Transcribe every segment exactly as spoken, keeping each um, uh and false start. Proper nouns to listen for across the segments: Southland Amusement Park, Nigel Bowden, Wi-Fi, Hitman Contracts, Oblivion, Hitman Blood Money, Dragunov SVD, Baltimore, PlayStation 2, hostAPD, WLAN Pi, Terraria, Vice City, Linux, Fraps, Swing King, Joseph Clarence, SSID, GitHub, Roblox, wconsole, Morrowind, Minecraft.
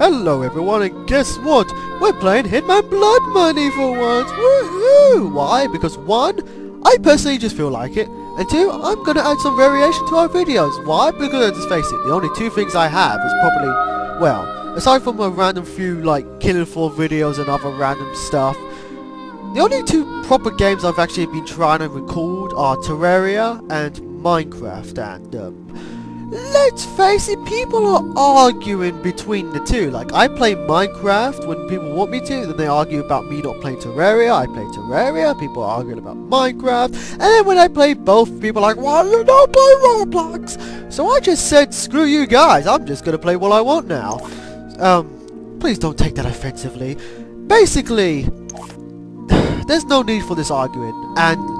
Hello everyone, and guess what? We're playing Hitman Blood Money for once! Woohoo! Why? Because one, I personally just feel like it, and two, I'm gonna add some variation to our videos. Why? Because let's face it, the only two things I have is probably, well, aside from a random few like Killing Floor videos and other random stuff, the only two proper games I've actually been trying to record are Terraria and Minecraft, and um, let's face it, people are arguing between the two. Like, I play Minecraft when people want me to, then they argue about me not playing Terraria. I play Terraria, people are arguing about Minecraft, and then when I play both, people are like, why do you not play Roblox? So I just said, screw you guys, I'm just gonna play what I want now. Um, please don't take that offensively. Basically, there's no need for this arguing, and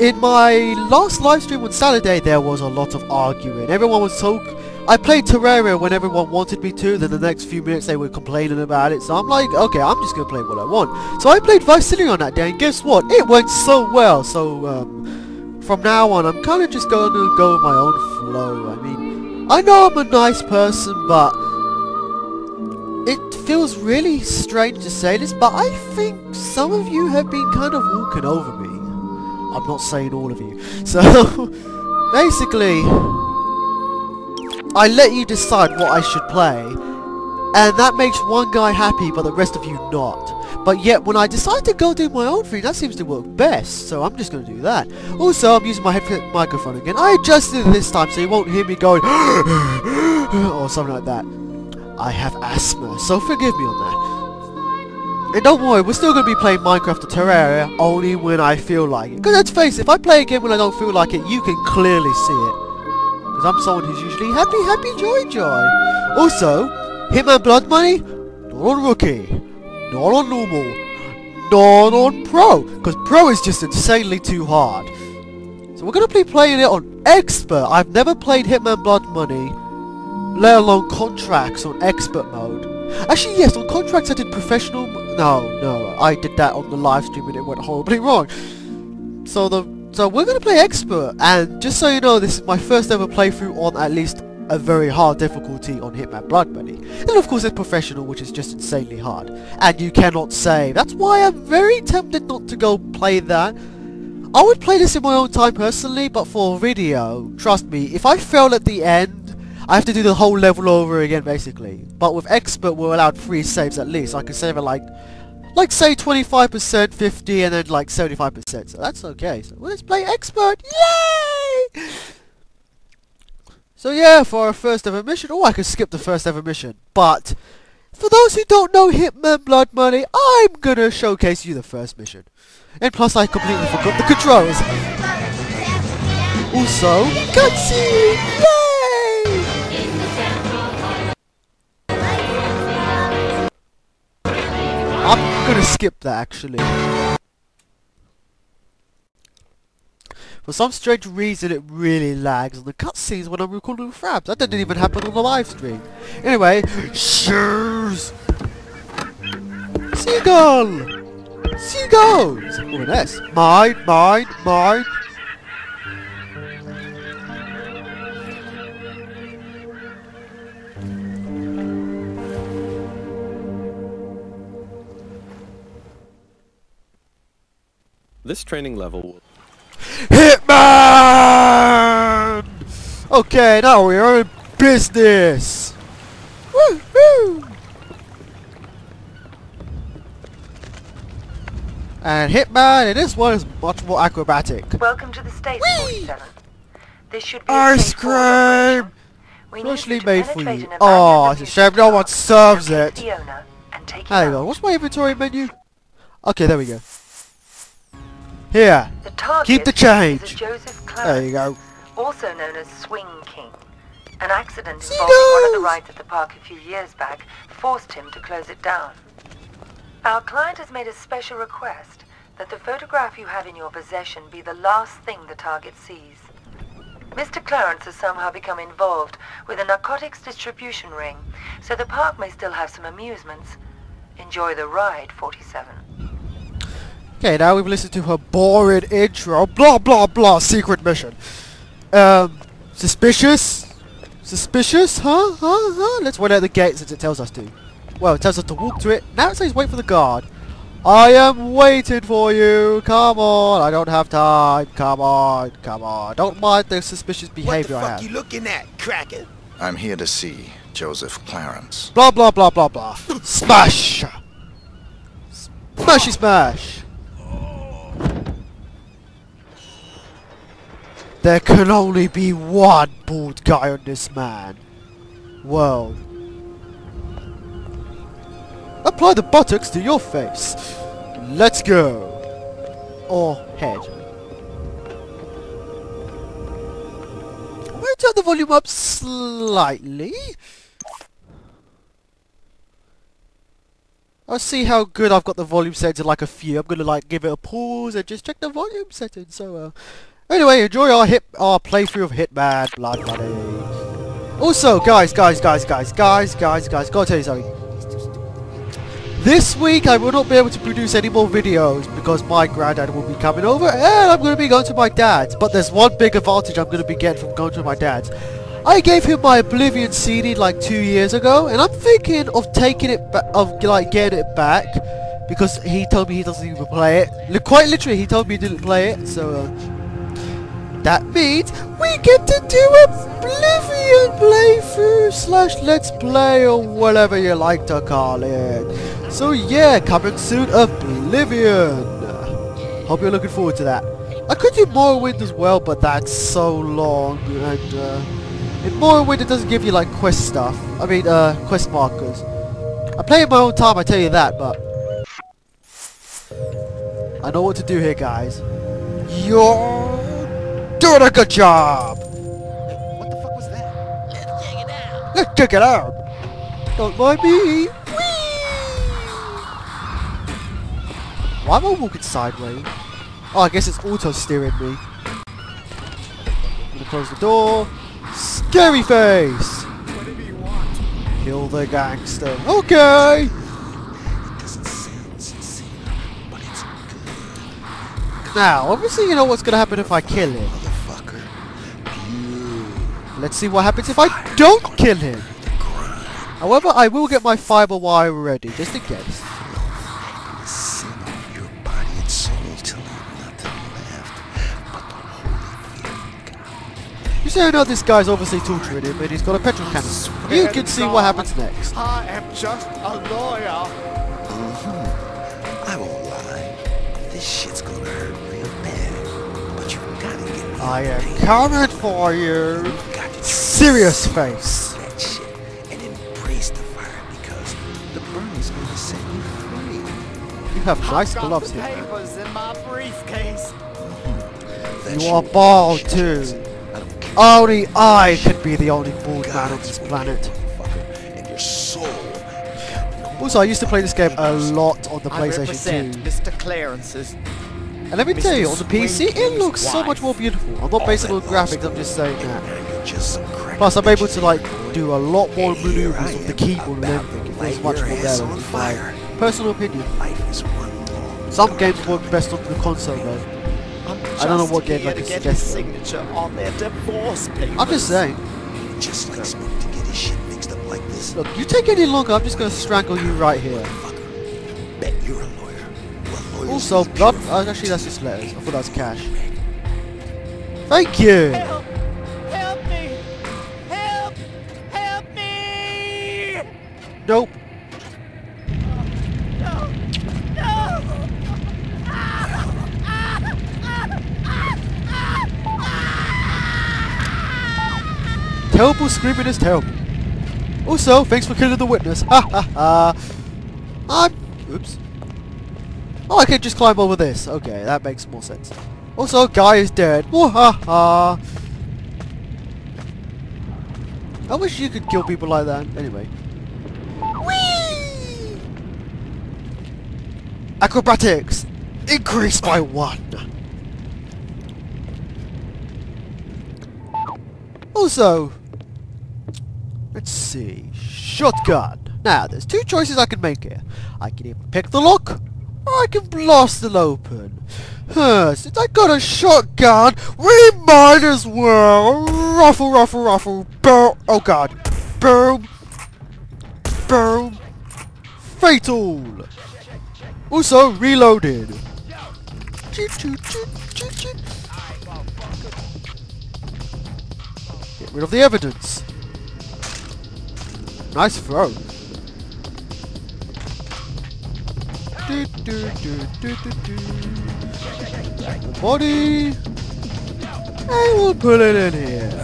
in my last livestream on Saturday, there was a lot of arguing. Everyone was so... I played Terraria when everyone wanted me to, then the next few minutes they were complaining about it, so I'm like, okay, I'm just going to play what I want. So I played Vice City on that day, and guess what? It went so well, so um, from now on, I'm kind of just going to go with my own flow. I mean, I know I'm a nice person, but it feels really strange to say this, but I think some of you have been kind of walking over me. I'm not saying all of you. So, basically, I let you decide what I should play, and that makes one guy happy, but the rest of you not. But yet, when I decide to go do my own thing, that seems to work best, so I'm just going to do that. Also, I'm using my headset microphone again. I adjusted it this time, so you won't hear me going or something like that. I have asthma, so forgive me on that. And don't worry, we're still going to be playing Minecraft or Terraria, only when I feel like it. Because let's face it, if I play a game when I don't feel like it, you can clearly see it. Because I'm someone who's usually happy, happy, joy, joy. Also, Hitman Blood Money, not on Rookie, not on Normal, not on Pro. Because Pro is just insanely too hard. So we're going to be playing it on Expert. I've never played Hitman Blood Money, let alone Contracts on Expert mode. Actually, yes, on Contracts I did Professional... No, no, I did that on the live stream and it went horribly wrong. So the so we're gonna play Expert, and just so you know, this is my first ever playthrough on at least a very hard difficulty on Hitman Blood Money. And of course there's Professional, which is just insanely hard, and you cannot save. That's why I'm very tempted not to go play that. I would play this in my own time personally, but for a video, trust me, if I fail at the end, I have to do the whole level over again, basically. But with Expert, we're allowed three saves at least. I can save at like, like say twenty-five percent, fifty, and then like seventy-five percent. So that's okay. So let's play Expert! Yay! So yeah, for our first ever mission. Oh, I could skip the first ever mission. But for those who don't know Hitman Blood Money, I'm gonna showcase you the first mission. And plus, I completely forgot the controls. Also, cutscene! Yay! I'm gonna skip that actually. For some strange reason it really lags on the cutscenes when I'm recording with Fraps. That didn't even happen on the live stream. Anyway, shoes! Seagull! Seagulls! Oh, an S. Mine, mine, mine. This training level... Hitman! Okay, now we are in business! Woo-hoo! And Hitman, and this one is much more acrobatic. Welcome to the station, forty-seven. This should be ice cream! Freshly made for you. Oh, it's a shame no one serves it. Hang on, what's my inventory menu? Okay, there we go. Here, the keep the change. Joseph Clarence, there you go. Also known as Swing King. An accident Seagulls! Involving one of the rides at the park a few years back forced him to close it down. Our client has made a special request that the photograph you have in your possession be the last thing the target sees. Mister Clarence has somehow become involved with a narcotics distribution ring, so the park may still have some amusements. Enjoy the ride, forty-seven. Okay, now we've listened to her boring intro, blah blah blah, secret mission. Um, suspicious? Suspicious? Huh? Huh? Huh? Let's wait out the gates as it tells us to. Well, it tells us to walk to it. Now it says wait for the guard. I am waiting for you. Come on. I don't have time. Come on. Come on. Don't mind the suspicious behavior I have. What the fuck you looking at, cracker? I'm here to see Joseph Clarence. Blah, blah, blah, blah, blah. Smash! Smashy smash! There can only be one bald guy on this man. Well... apply the buttocks to your face. Let's go. Or head. We'll turn the volume up slightly. I'll see how good I've got the volume settings in like a few. I'm gonna like give it a pause and just check the volume settings. So uh, anyway, enjoy our hit our playthrough of Hitman Blood Money. Also, guys, guys, guys, guys, guys, guys, guys, gotta tell you something. This week I will not be able to produce any more videos because my granddad will be coming over and I'm going to be going to my dad's. But there's one big advantage I'm going to be getting from going to my dad's. I gave him my Oblivion C D like two years ago and I'm thinking of taking it back, of like getting it back because he told me he doesn't even play it. Quite literally he told me he didn't play it, so uh, that means we get to do Oblivion playthrough slash let's play or whatever you like to call it. So yeah, coming soon, Oblivion! Hope you're looking forward to that. I could do Morrowind as well, but that's so long, and uh, in Morrowind it doesn't give you like quest stuff. I mean, uh, quest markers. I play it my own time, I tell you that, but... I know what to do here, guys. You're doing a good job! What the fuck was that? Let's check it out! Let's check it out! Don't mind me! Why am I walking sideways? Oh, I guess it's auto-steering me. I'm gonna close the door. Scary face! Whatever you want. Kill the gangster. Okay! It doesn't sound sincere, but it's good. Now, obviously you know what's gonna happen if I kill him. Motherfucker. Let's see what happens if I don't kill him. However, I will get my fiber wire ready, just in case. So you know this guy's obviously torturing him and he's got a petrol cannon. You can see what happens next. I am just a lawyer. Mm-hmm. I won't lie. This shit's gonna hurt real bad. But you gotta get me. I am coming for you. Serious face. That shit and embrace the fire because the burning's gonna set you free. You have nice gloves here. Papers in my briefcase. Mm-hmm. You are bald too. Only I could be the only bald man on this planet. Also, I used to play this game a lot on the PlayStation two. Mister Clarence's. And let me tell you, on the P C, it looks so much more beautiful. I'm not basing it on graphics, I'm just saying that. Plus, I'm able to like do a lot more maneuvers with the keyboard and everything. It feels much more better. My personal opinion. Some games work best on the console though. I don't know what game I can suggest. I'm just saying. Just like Smoke to get his shit mixed up like this. Look, you take any longer, I'm just gonna strangle you right here. Bet you're a lawyer. Well, also, blood. Oh, actually, that's just letters. I thought that was cash. Thank you. Help! Help me! Help! Help me! Nope. Terrible screaming is terrible. Also, thanks for killing the witness. Ha ha ha. I'm... Oops. Oh, I can just climb over this. Okay, that makes more sense. Also, guy is dead. Woo ha ha. I wish you could kill people like that. Anyway. Whee! Acrobatics! Increase by one. Also... let's see, shotgun. Now, there's two choices I can make here. I can either pick the lock, or I can blast it open. Huh, since I got a shotgun, we might as well ruffle, ruffle, ruffle, belt Oh god. Boom. Boom. Fatal. Also reloaded. Get rid of the evidence. Nice throw. Do, do, do, do, do, do. Body. I will put it in here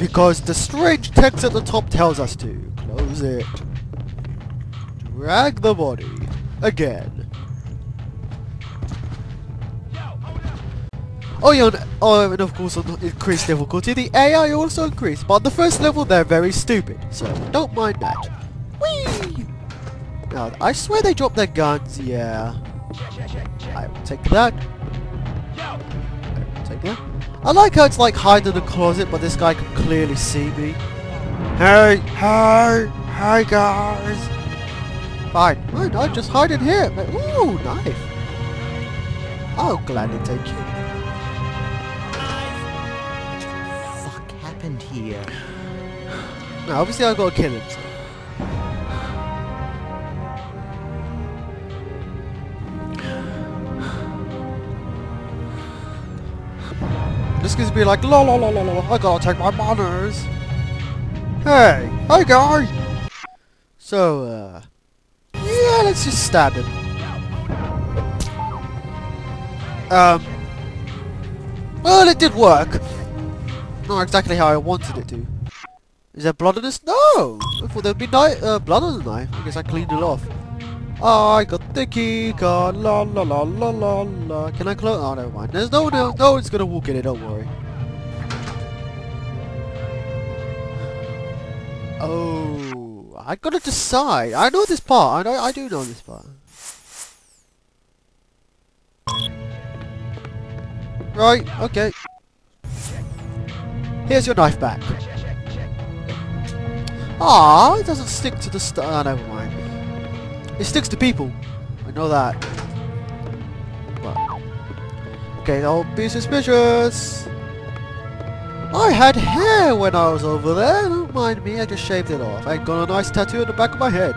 because the strange text at the top tells us to. Close it. Drag the body again. Oh yeah, and, oh, and of course on the increased difficulty, the A I also increased. But on the first level, they're very stupid, so don't mind that. Whee! Now, I swear they dropped their guns. Yeah, I will take that. I like how it's like hide in the closet, but this guy can clearly see me. Hey, hey, hey guys! Fine, fine, I just hide in here. But, ooh, knife! I'll gladly take you. What the fuck happened here? Now, obviously, I gotta kill him. So. This is be like, lol, lol, lol, lol, I gotta take my manners. Hey, hey guy. So, uh, yeah, let's just stab him. Um, well, it did work. Not exactly how I wanted it to. Is there blood on this? No. I thought there'd be uh, blood on the knife. I guess I cleaned it off. I got the key card, la la la la la la. Can I close? Oh, never mind. There's no one else. No one's gonna walk in it, don't worry. Oh, I gotta decide. I know this part. I know. I do know this part. Right. Okay. Here's your knife back. Ah, it doesn't stick to the st- Oh, never mind. It sticks to people. I know that. But. Okay, don't be suspicious. I had hair when I was over there. Don't mind me. I just shaved it off. I got a nice tattoo on the back of my head.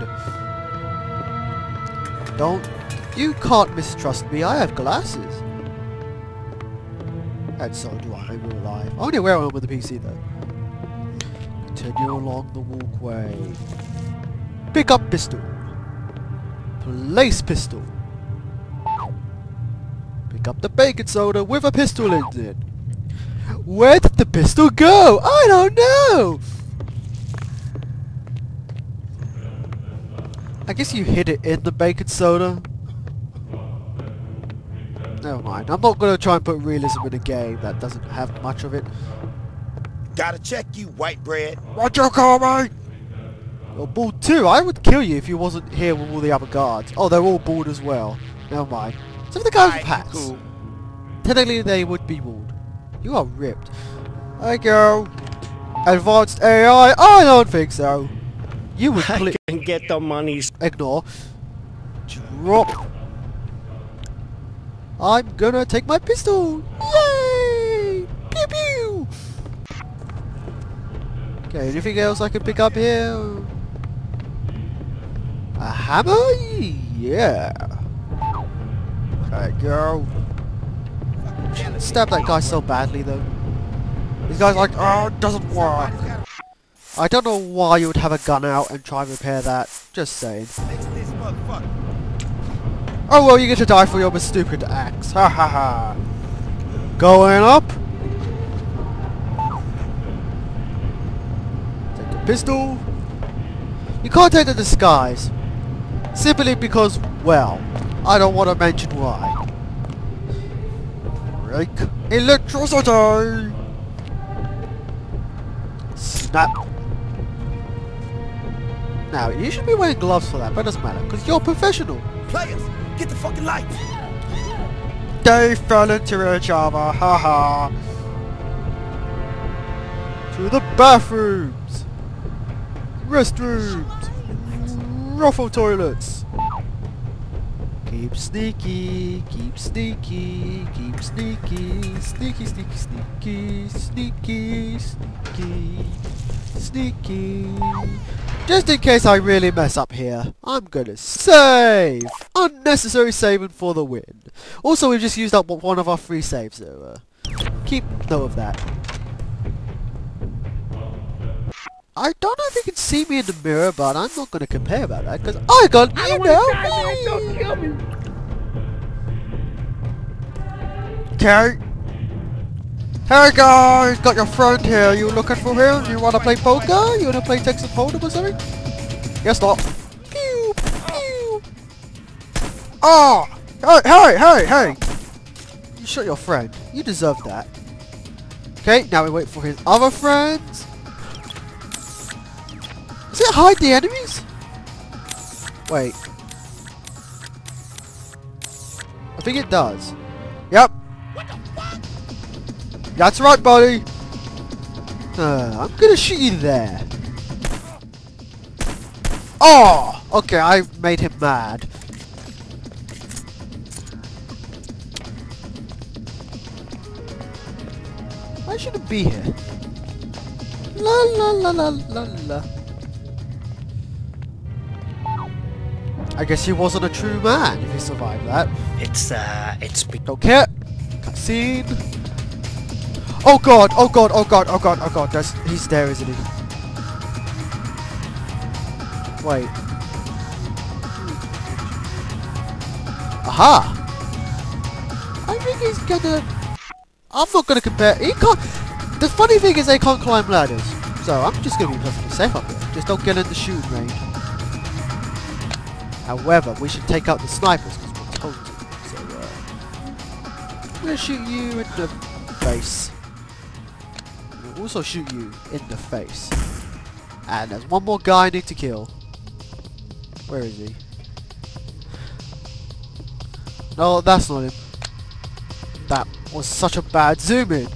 Don't. You can't mistrust me. I have glasses. And so do I in real life. I only wear one with the P C though. Continue along the walkway. Pick up pistol. Place pistol. Pick up the baking soda with a pistol in it. Where did the pistol go? I don't know! I guess you hid it in the baking soda. Never mind. I'm not going to try and put realism in a game that doesn't have much of it. Gotta check you, white bread. What you call me? You're bald too. I would kill you if you wasn't here with all the other guards. Oh, they're all bald as well. Never mind. Some of the guys with hats. Cool. Technically, they would be bald. You are ripped. There you go. Advanced A I. I don't think so. You would click. I can get the monies. Ignore. Drop. I'm gonna take my pistol. Yay! Pew pew. Okay. Anything else I can pick up here? A hammer? Yeah. Alright, girl. Stab that guy so badly, though. This guy's like, oh, it doesn't work. I don't know why you would have a gun out and try and repair that. Just saying. Oh, well, you get to die for your stupid axe. Ha ha ha. Going up. Take a pistol. You can't take the disguise. Simply because, well, I don't want to mention why. Break. Electricity! Snap. Now, you should be wearing gloves for that, but it doesn't matter, because you're professional. Players, get the fucking light! They fell into each other, haha. To the bathrooms! Restrooms! Ruffle toilets! Keep sneaky, keep sneaky, keep sneaky, sneaky, sneaky, sneaky, sneaky, sneaky. sneaky. Just in case I really mess up here, I'm gonna save! Unnecessary saving for the win. Also, we've just used up one of our free saves, so uh, keep note of that. I don't know if you can see me in the mirror, but I'm not gonna complain about that, because I got you now! Okay. Hey guys, got your friend here. You looking for him? You wanna play poker? You wanna play Texas Hold'em or something? Yes, not. Pew, pew. Oh, hey, hey, hey, hey! You shot your friend. You deserve that. Okay, now we wait for his other friends. Does it hide the enemies? Wait. I think it does. Yep. That's right, buddy! Uh, I'm gonna shoot you there. Oh! Okay, I made him mad. I shouldn't be here. La la la la la la. I guess he wasn't a true man if he survived that. It's, uh, it's... Don't care! Cutscene! Oh god, oh god, oh god, oh god, oh god, that's, he's there, isn't he? Wait. Aha! I think he's gonna... I'm not gonna compare... He can't... The funny thing is they can't climb ladders. So I'm just gonna be perfectly safe up here. Just don't get in the shooting range. However, we should take out the snipers because we're told to. So, uh... I'm gonna shoot you in the face. We'll also shoot you in the face. And there's one more guy I need to kill. Where is he? No, that's not him. That was such a bad zoom in.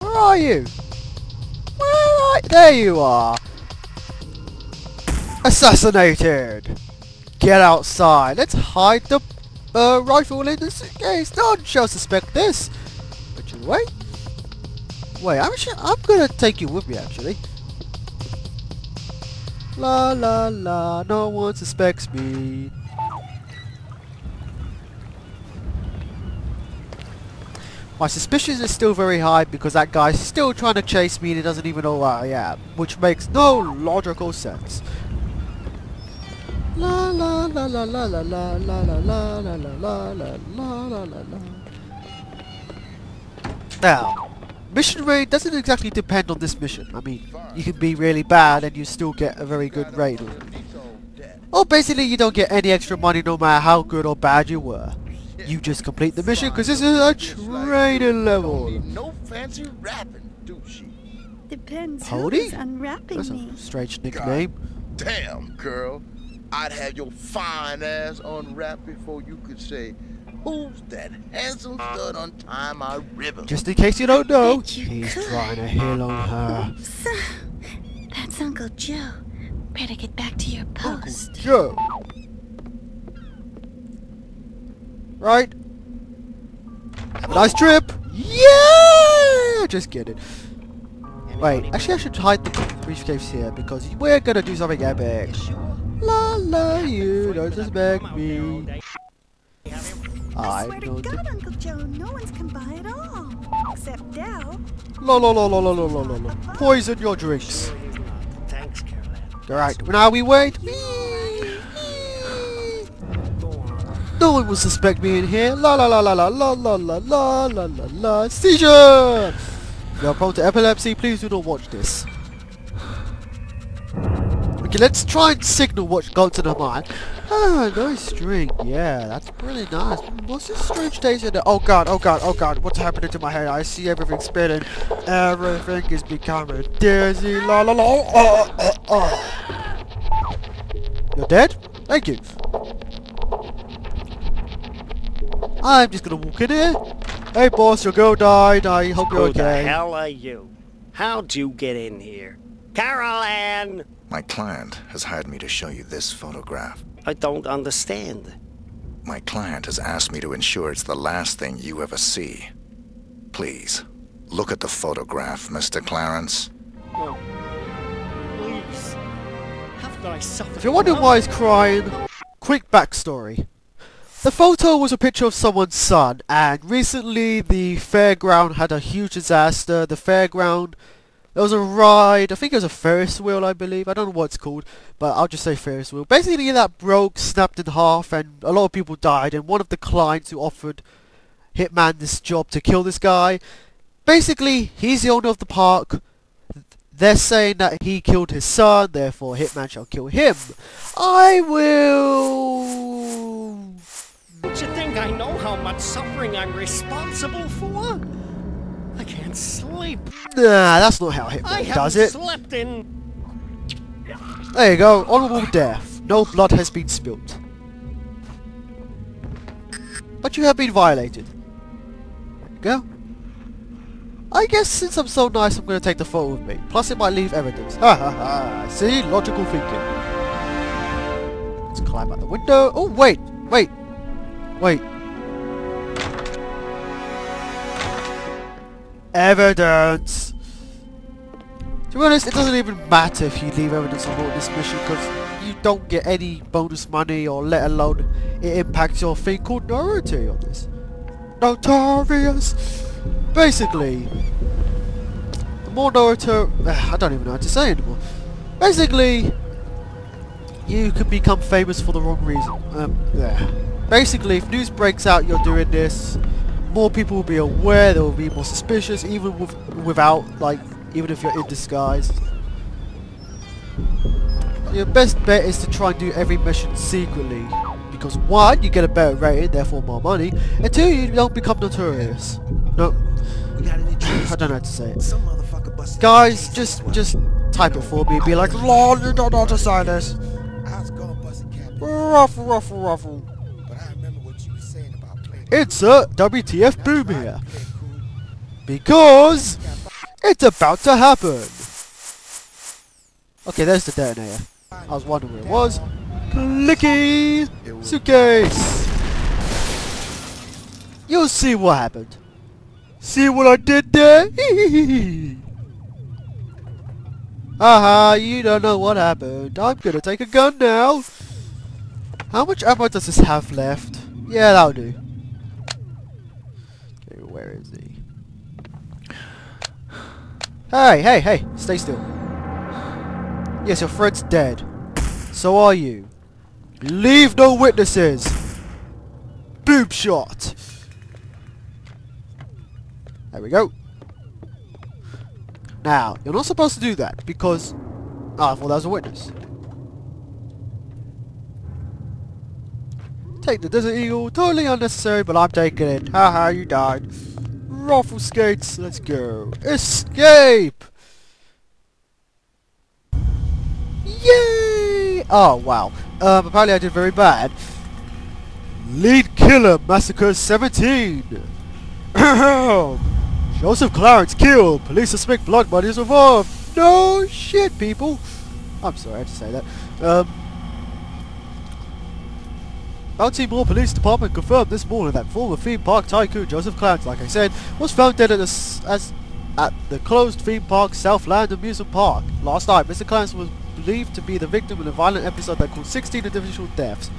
Where are you? Where are you? There you are. Assassinated. Get outside. Let's hide the uh, rifle in the suitcase. No one shall suspect this. But you wait. Wait, I'm sure I'm gonna take you with me actually. La la la, no one suspects me. My suspicions is still very high because that guy's still trying to chase me and he doesn't even know where I am, which makes no logical sense. La la la la la la la la la la la la la la la. Now. Mission raid doesn't exactly depend on this mission. I mean, you can be really bad and you still get a very good raid. Or basically you don't get any extra money no matter how good or bad you were. You just complete the mission because this is a trader level. No fancy rapping, douchey. Depends who's unwrapping me. That's a strange nickname. God damn, girl. I'd have your fine ass unwrapped before you could say, who's that handsome stud on time my river? Just in case you don't know, you he's could. trying to heal on her. Oops. That's Uncle Joe. Better get back to your post. Uncle Joe. Right. Have a nice trip. Yeah! Just get it. Wait, actually I should hide the briefcase here because we're gonna do something epic. La la, you don't suspect me. I, I swear to God, Uncle Joe, no one's come by at all. Except Dell. La la la la la la la la. Poison your drinks. Thanks, Caroline. Alright, now we wait. No one will suspect me in here. La la la la la la la la la la la la. Seizure! You are prone to epilepsy, please do not watch this. Okay, let's try and signal what's gone to the mind. Ah, nice drink. Yeah, that's really nice. What's this strange taste in there? Oh god, oh god, oh god. What's happening to my head? I see everything spinning. Everything is becoming dizzy. La la la. Oh, oh, oh. You're dead? Thank you. I'm just gonna walk in here. Hey boss, your girl died. I hope you're okay. Who the hell are you? How'd you get in here? Carol Ann! My client has hired me to show you this photograph. I don't understand. My client has asked me to ensure it's the last thing you ever see. Please, look at the photograph, Mister Clarence. No. Please. Haven't I suffered? If you're wondering why he's crying, quick backstory. The photo was a picture of someone's son, and recently the fairground had a huge disaster. The fairground, there was a ride, I think it was a Ferris wheel, I believe, I don't know what it's called, but I'll just say Ferris wheel. Basically that broke, snapped in half, and a lot of people died, and one of the clients who offered Hitman this job to kill this guy, basically he's the owner of the park. They're saying that he killed his son, therefore Hitman shall kill him. I will... Don't you think I know how much suffering I'm responsible for? I can't sleep. Nah, that's not how Hitman does it. I haven't slept in... There you go, honorable death. No blood has been spilt. But you have been violated. There you go. I guess since I'm so nice, I'm going to take the photo with me. Plus it might leave evidence. Ha ha ha. See? Logical thinking. Let's climb out the window. Oh, wait. Wait. Wait. Evidence. To be honest, it doesn't even matter if you leave evidence on this mission because you don't get any bonus money or let alone it impacts your thing called notoriety on this. Notorious. Basically, the more notorious, I don't even know how to say anymore. Basically, you can become famous for the wrong reason. Um, yeah. Basically, if news breaks out you're doing this, more people will be aware, they will be more suspicious, even with, without, like, even if you're in disguise. Your best bet is to try and do every mission secretly, because one, you get a better rating, therefore more money, and two, you don't become notorious. No, I don't know how to say it. Guys, just just type it for me. Be like, lol, you don't know how to say this. Ruffle, ruffle, ruffle. Insert W T F boom here, because it's about to happen. Okay, there's the detonator. I was wondering where it was. Clicky suitcase. You'll see what happened. See what I did there? Haha, you don't know what happened. I'm gonna take a gun now. How much ammo does this have left? Yeah, that'll do. Okay, where is he? Hey, hey, hey, stay still. Yes, your friend's dead. So are you. Leave no witnesses. Boob shot. There we go. Now, you're not supposed to do that because... Ah, I thought that was a witness. Take the Desert Eagle. Totally unnecessary, but I'm taking it. Haha, you died. Raffle skates. Let's go. Escape! Yay! Oh, wow. Um, apparently I did very bad. Lead killer massacre seventeen. Joseph Clarence killed. Police suspect Blood Money is involved. No shit, people. I'm sorry, I had to say that. Um, Baltimore Police Department confirmed this morning that former theme park tycoon Joseph Clarence, like I said, was found dead at the, s as at the closed theme park Southland Amusement Park. Last night, Mister Clarence was believed to be the victim of a violent episode that caused sixteen individual deaths.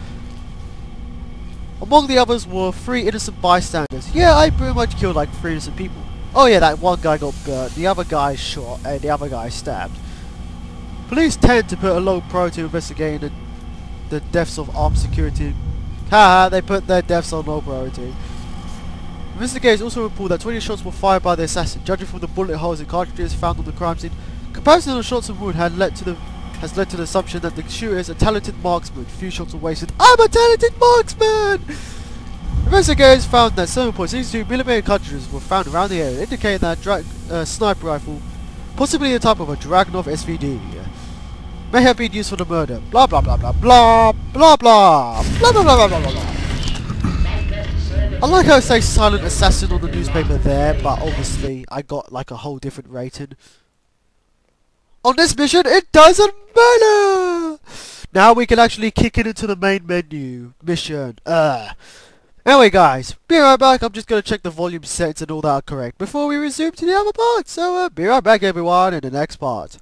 Among the others were three innocent bystanders. Yeah, I pretty much killed like three innocent people. Oh yeah, that one guy got burnt, the other guy shot, and the other guy stabbed. Police tend to put a low priority to investigating the, the deaths of armed security. Haha, they put their deaths on low priority. Investigators also report that twenty shots were fired by the assassin, judging from the bullet holes and cartridges found on the crime scene. Comparison of shots and wound had led to the has led to the assumption that the shooter is a talented marksman. Few shots were wasted. I'm a talented marksman! Investigators found that seven point six two millimeter cartridges were found around the area, indicating that drag uh, sniper rifle, possibly the type of a Dragunov S V D, may have been used for the murder. Blah blah blah blah blah blah blah blah blah blah blah blah blah. I like how I say silent assassin on the newspaper there, but obviously I got like a whole different rating. On this mission, it doesn't matter! Now we can actually kick it into the main menu. Mission. Uh. Anyway guys, be right back. I'm just going to check the volume sets and all that are correct before we resume to the other part. So uh, be right back everyone in the next part.